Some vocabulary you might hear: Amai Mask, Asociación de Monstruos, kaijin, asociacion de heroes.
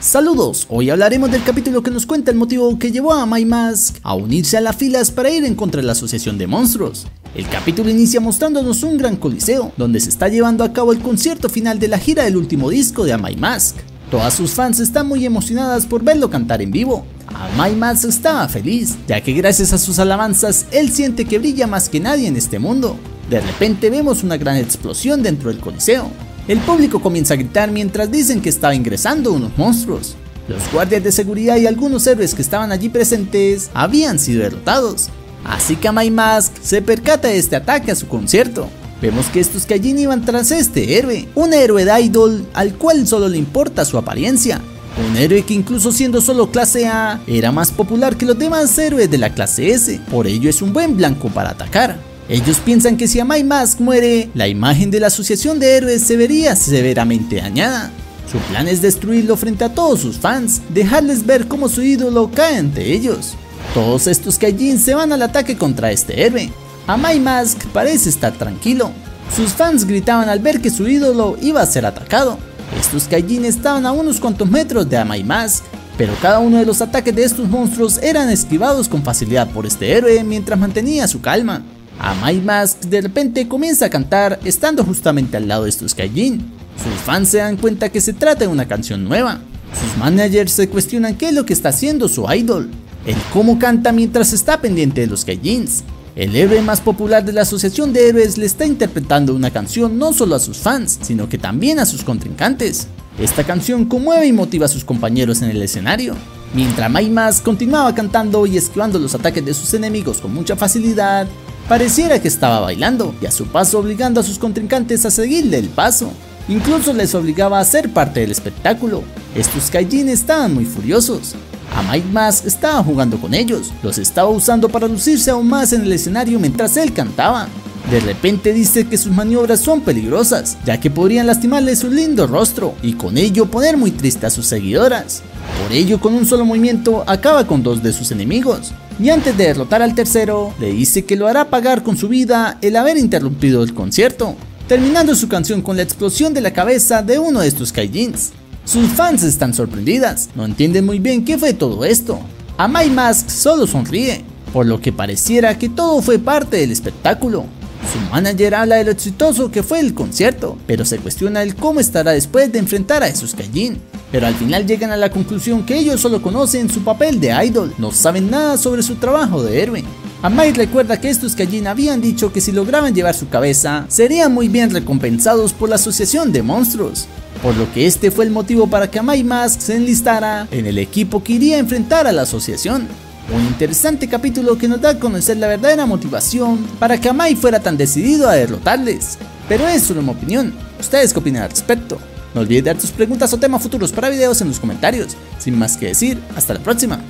Saludos, hoy hablaremos del capítulo que nos cuenta el motivo que llevó a Amai Mask a unirse a las filas para ir en contra de la Asociación de Monstruos. El capítulo inicia mostrándonos un gran coliseo, donde se está llevando a cabo el concierto final de la gira del último disco de Amai Mask. Todas sus fans están muy emocionadas por verlo cantar en vivo. Amai Mask estaba feliz, ya que gracias a sus alabanzas, él siente que brilla más que nadie en este mundo. De repente vemos una gran explosión dentro del coliseo. El público comienza a gritar mientras dicen que estaba ingresando unos monstruos. Los guardias de seguridad y algunos héroes que estaban allí presentes habían sido derrotados. Así que Amai Mask se percata de este ataque a su concierto. Vemos que estos kaijin iban tras este héroe, un héroe de idol al cual solo le importa su apariencia. Un héroe que incluso siendo solo clase A, era más popular que los demás héroes de la clase S, por ello es un buen blanco para atacar. Ellos piensan que si Amai Mask muere, la imagen de la Asociación de Héroes se vería severamente dañada. Su plan es destruirlo frente a todos sus fans, dejarles ver cómo su ídolo cae ante ellos. Todos estos kaijin se van al ataque contra este héroe. Amai Mask parece estar tranquilo. Sus fans gritaban al ver que su ídolo iba a ser atacado. Estos kaijin estaban a unos cuantos metros de Amai Mask, pero cada uno de los ataques de estos monstruos eran esquivados con facilidad por este héroe mientras mantenía su calma. Amai Mask de repente comienza a cantar estando justamente al lado de estos kaijin. Sus fans se dan cuenta que se trata de una canción nueva. Sus managers se cuestionan qué es lo que está haciendo su idol, el cómo canta mientras está pendiente de los kaijins. El héroe más popular de la Asociación de Héroes le está interpretando una canción no solo a sus fans, sino que también a sus contrincantes. Esta canción conmueve y motiva a sus compañeros en el escenario. Mientras Amai Mask continuaba cantando y esquivando los ataques de sus enemigos con mucha facilidad, pareciera que estaba bailando y a su paso obligando a sus contrincantes a seguirle el paso. Incluso les obligaba a ser parte del espectáculo. Estos kaijin estaban muy furiosos. Amai Mask estaba jugando con ellos, los estaba usando para lucirse aún más en el escenario mientras él cantaba. De repente dice que sus maniobras son peligrosas, ya que podrían lastimarle su lindo rostro y con ello poner muy triste a sus seguidoras. Por ello con un solo movimiento acaba con dos de sus enemigos. Y antes de derrotar al tercero, le dice que lo hará pagar con su vida el haber interrumpido el concierto, terminando su canción con la explosión de la cabeza de uno de estos kaijins. Sus fans están sorprendidas, no entienden muy bien qué fue todo esto. Amai Mask solo sonríe, por lo que pareciera que todo fue parte del espectáculo. Su manager habla de lo exitoso que fue el concierto, pero se cuestiona el cómo estará después de enfrentar a esos kaijin. Pero al final llegan a la conclusión que ellos solo conocen su papel de idol, no saben nada sobre su trabajo de héroe. Amai recuerda que estos kaijin habían dicho que si lograban llevar su cabeza, serían muy bien recompensados por la Asociación de Monstruos. Por lo que este fue el motivo para que Amai Mask se enlistara en el equipo que iría a enfrentar a la asociación. Un interesante capítulo que nos da a conocer la verdadera motivación para que Amai fuera tan decidido a derrotarles. Pero es solo mi opinión, ¿ustedes qué opinan al respecto? No olvides dar tus preguntas o temas futuros para videos en los comentarios. Sin más que decir, hasta la próxima.